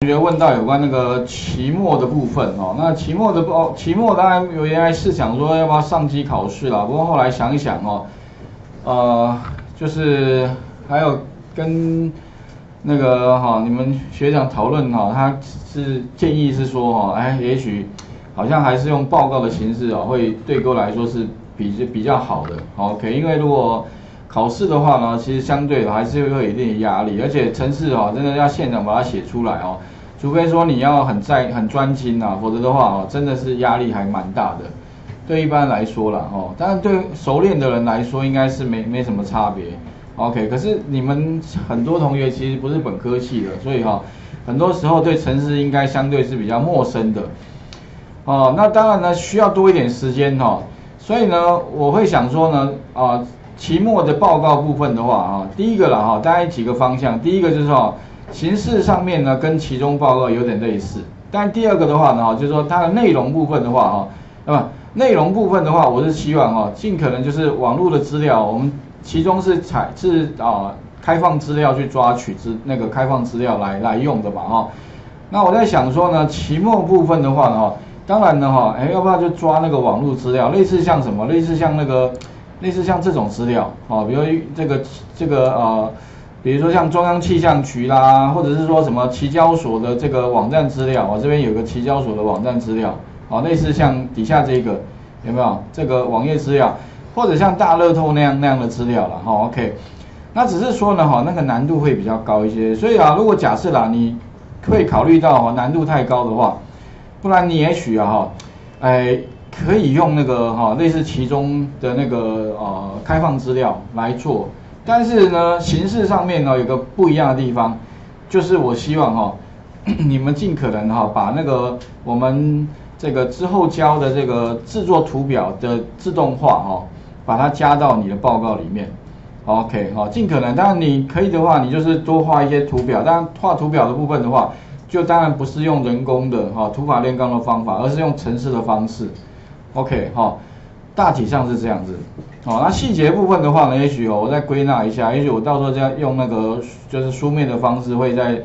同学问到有关那个期末的部分哦，那期末当然有原来是想说要不要上机考试啦，不过后来想一想哦，就是还有跟那个你们学长讨论他是建议是说也许好像还是用报告的形式会对各位来说是比较好的 ，OK， 因为如果考试的话呢，其实相对的还是会有一定的压力，而且程式真的要现场把它写出来除非说你要很专精否则的话真的是压力还蛮大的，对一般来说啦当然对熟练的人来说应该是没什么差别 ，OK， 可是你们很多同学其实不是本科系的，所以很多时候对程式应该相对是比较陌生的哦，那当然呢需要多一点时间所以呢我会想说呢期末的报告部分的话第一个啦大概几个方向，第一个就是形式上面呢跟期中报告有点类似，但第二个的话呢就是说它的内容部分的话内容部分的话我是希望尽可能就是网络的资料，我们其中是开放资料去抓取那个开放资料来用的吧那我在想说呢期末部分的话呢当然呢要不要就抓那个网络资料，类似像什么，类似像这种资料比如比如说像中央气象局啦，或者是说什么期交所的这个网站资料这边有个期交所的网站资料类似像底下这个有没有这个网页资料，或者像大乐透那样的资料啦OK， 那只是说呢那个难度会比较高一些，所以如果假设啦你会考虑到难度太高的话，不然你也许可以用那个类似其中的那个开放资料来做，但是呢形式上面呢有个不一样的地方，就是我希望你们尽可能把那个我们这个之后教的这个制作图表的自动化把它加到你的报告里面 ，OK 尽可能，当然你可以的话你就是多画一些图表，当然画图表的部分的话。就当然不是用人工的土法炼钢的方法，而是用程式的方式 ，OK 大体上是这样子那细节部分的话呢，也许我再归纳一下，也许我到时候再用那个就是书面的方式会再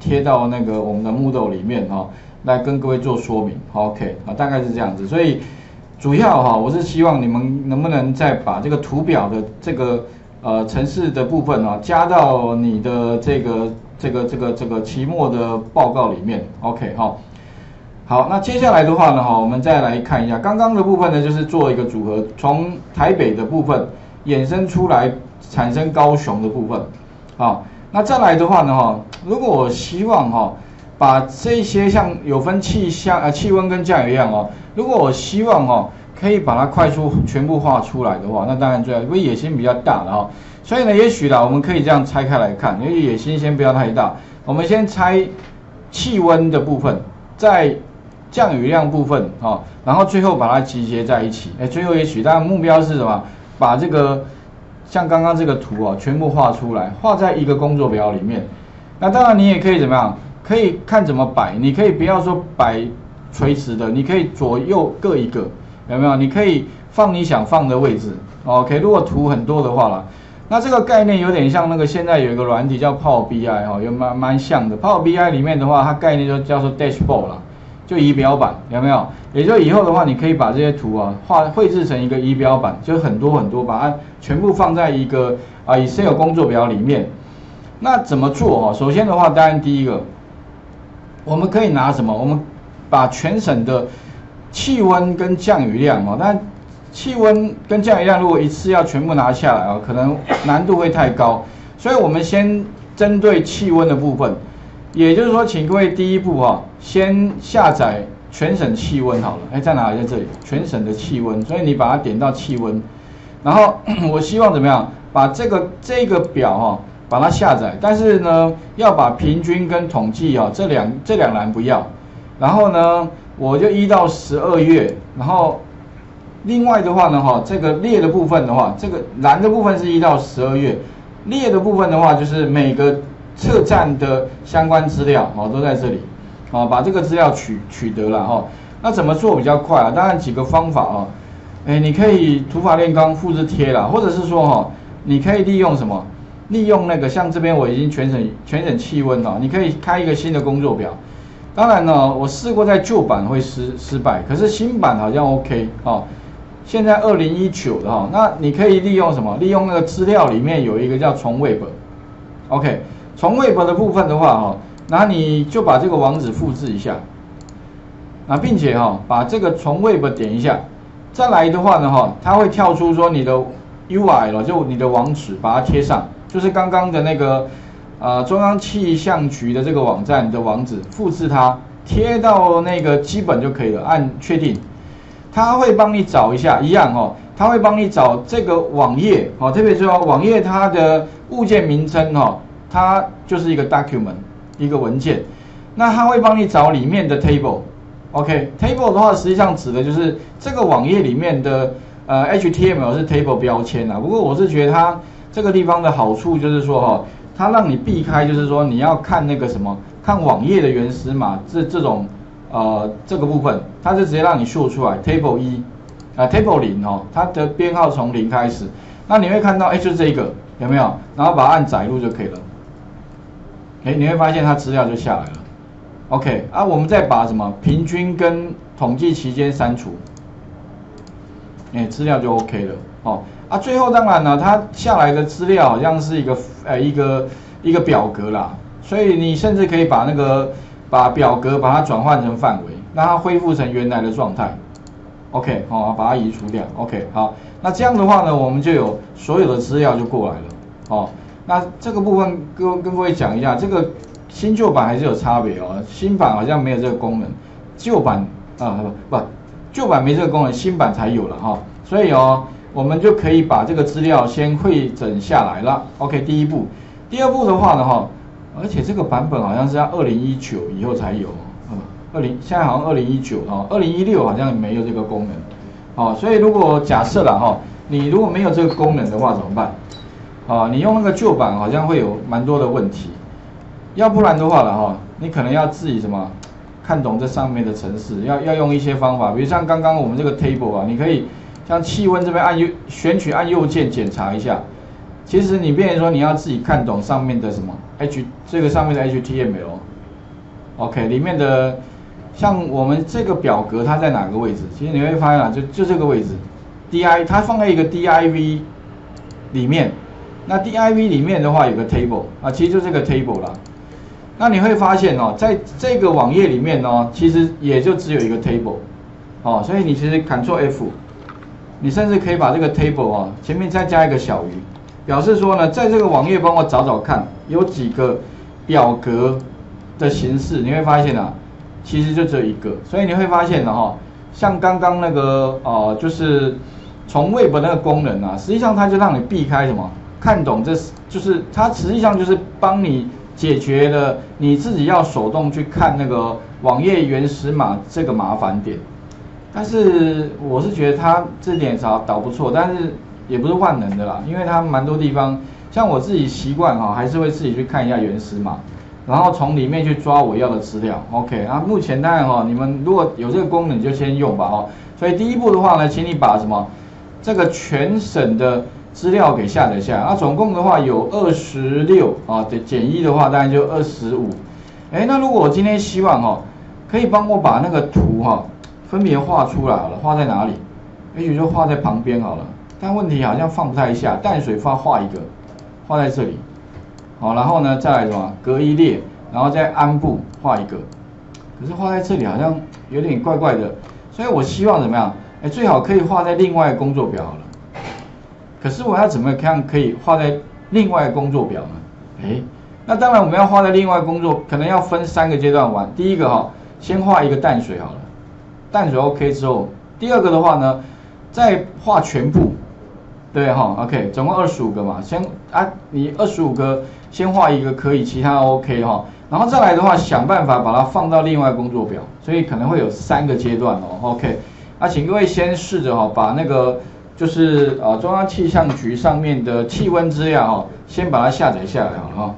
贴到那个我们的 Moodle 里面来跟各位做说明 ，OK 大概是这样子，所以主要我是希望你们能不能再把这个图表的这个程式的部分加到你的这个期末的报告里面 ，OK 好，那接下来的话呢我们再来看一下刚刚的部分呢，就是做一个组合，从台北的部分衍生出来产生高雄的部分那再来的话呢如果我希望把这些像有分气温跟降雨一样如果我希望可以把它快速全部画出来的话，那当然最好，因为野心比较大了所以呢，也许啦，我们可以这样拆开来看，因为野心先不要太大，我们先拆气温的部分，再降雨量部分然后最后把它集结在一起。最后也许当然目标是什么？把这个像刚刚这个图全部画出来，画在一个工作表里面。那当然你也可以怎么样？可以看怎么摆，你可以不要说摆垂直的，你可以左右各一个。有没有？你可以放你想放的位置 ，OK。如果图很多的话啦，那这个概念有点像那个现在有一个软体叫 Power BI 有蛮像的。Power BI 里面的话，它概念就叫做 Dashboard 啦，就仪表板，有没有？也就以后的话，你可以把这些图绘制成一个仪表板，就很多很多，把它全部放在一个Excel 工作表里面。那怎么做首先的话，当然第一个，我们可以拿什么？我们把全省的气温跟降雨量但气温跟降雨量如果一次要全部拿下来可能难度会太高，所以我们先针对气温的部分，也就是说，请各位第一步先下载全省气温好了。在哪里？在这里，全省的气温。所以你把它点到气温，然后我希望怎么样？把这个表把它下载，但是呢，要把平均跟统计这两栏不要，然后呢？我就1到12月，然后另外的话呢这个列的部分的话，这个蓝的部分是1到12月，列的部分的话就是每个车站的相关资料都在这里把这个资料取得了那怎么做比较快当然几个方法你可以土法炼钢复制贴啦，或者是说你可以利用什么利用那个像这边我已经全省气温了，你可以开一个新的工作表。当然呢，我试过在旧版会失败，可是新版好像 OK 哦。现在2019的哈、哦，那你可以利用什么？利用那个资料里面有一个叫从 Web，OK， 从 Web 的部分的话哈、哦，那你就把这个网址复制一下，啊，并且哈、哦、把这个从 Web 点一下，再来的话呢哈、哦，它会跳出说你的 URL 就你的网址，把它贴上，就是刚刚的那个。 中央气象局的这个网站的网址复制它，贴到那个基本就可以了，按确定，它会帮你找一下，一样哦，它会帮你找这个网页哦，特别是网页它的物件名称哦，它就是一个 document 一个文件，那它会帮你找里面的 table，OK，table 的话实际上指的就是这个网页里面的HTML 是 table 标签啊，不过我是觉得它这个地方的好处就是说哦。 它让你避开，就是说你要看那个什么，看网页的原始码这种，这个部分，它是直接让你秀出来 ，table 1，啊 table 0哦，它的编号从0开始，那你会看到，哎，就这个有没有？然后把它按载入就可以了，哎，你会发现它资料就下来了 ，OK， 啊，我们再把什么平均跟统计期间删除，哎，资料就 OK 了，哦。 啊，最后当然了，它下来的资料好像是一个表格啦，所以你甚至可以把那个表格把它转换成范围，让它恢复成原来的状态。OK， 好、哦，把它移除掉。OK， 好，那这样的话呢，我们就有所有的资料就过来了。哦，那这个部分跟各位讲一下，这个新旧版还是有差别哦，新版好像没有这个功能，旧版啊不，旧版没这个功能，新版才有了哈、哦，所以哦。 我们就可以把这个资料先汇整下来了。OK， 第一步，第二步的话呢，哈，而且这个版本好像是要2019以后才有，现在好像2019哦，2016好像没有这个功能，哦，所以如果假设啦，哈，你如果没有这个功能的话怎么办？啊，你用那个旧版好像会有蛮多的问题，要不然的话啦，哈，你可能要自己什么看懂这上面的程式，要用一些方法，比如像刚刚我们这个 table 啊，你可以。 像气温这边选取按右键检查一下，其实你变成说你要自己看懂上面的什么 这个上面的 HTML，OK， 里面的像我们这个表格它在哪个位置？其实你会发现啊，就这个位置 ，DI 它放在一个 DIV 里面，那 DIV 里面的话有个 table 啊，其实就这个 table 啦。那你会发现哦，在这个网页里面哦，其实也就只有一个 table， 哦，所以你其实 Ctrl F。 你甚至可以把这个 table 啊，前面再加一个小于，表示说呢，在这个网页帮我找找看，有几个表格的形式，你会发现啊，其实就只有一个，所以你会发现的、啊、哈，像刚刚那个就是从 Web 那个功能啊，实际上它就让你避开什么，看懂这就是它实际上就是帮你解决了你自己要手动去看那个网页原始码这个麻烦点。 但是我是觉得它这点倒不错，但是也不是万能的啦，因为它蛮多地方，像我自己习惯哈，还是会自己去看一下原始码，然后从里面去抓我要的资料。OK， 啊，目前当然哈，你们如果有这个功能就先用吧哈。所以第一步的话呢，请你把什么这个全省的资料给下载下来，啊，总共的话有26啊，减1的话当然就25。哎，那如果我今天希望哈，可以帮我把那个图哈。 分别画出来好了，画在哪里？也许就画在旁边好了。但问题好像放不太下，淡水画一个，画在这里。好，然后呢，再来什么？隔一列，然后再安部画一个。可是画在这里好像有点怪怪的，所以我希望怎么样？哎，最好可以画在另外工作表好了。可是我要怎么样可以画在另外工作表呢？哎，那当然我们要画在另外工作，可能要分3个阶段玩。第一个哈，先画一个淡水好了。 淡水 OK 之后，第2个的话呢，再画全部，对哈、哦、，OK， 总共25个嘛，先啊，你25个先画一个可以，其他 OK 哈、哦，然后再来的话想办法把它放到另外工作表，所以可能会有3个阶段哦 ，OK， 啊，请各位先试着哈、哦，把那个就是中央气象局上面的气温资料哈、哦，先把它下载下来好了哈。哦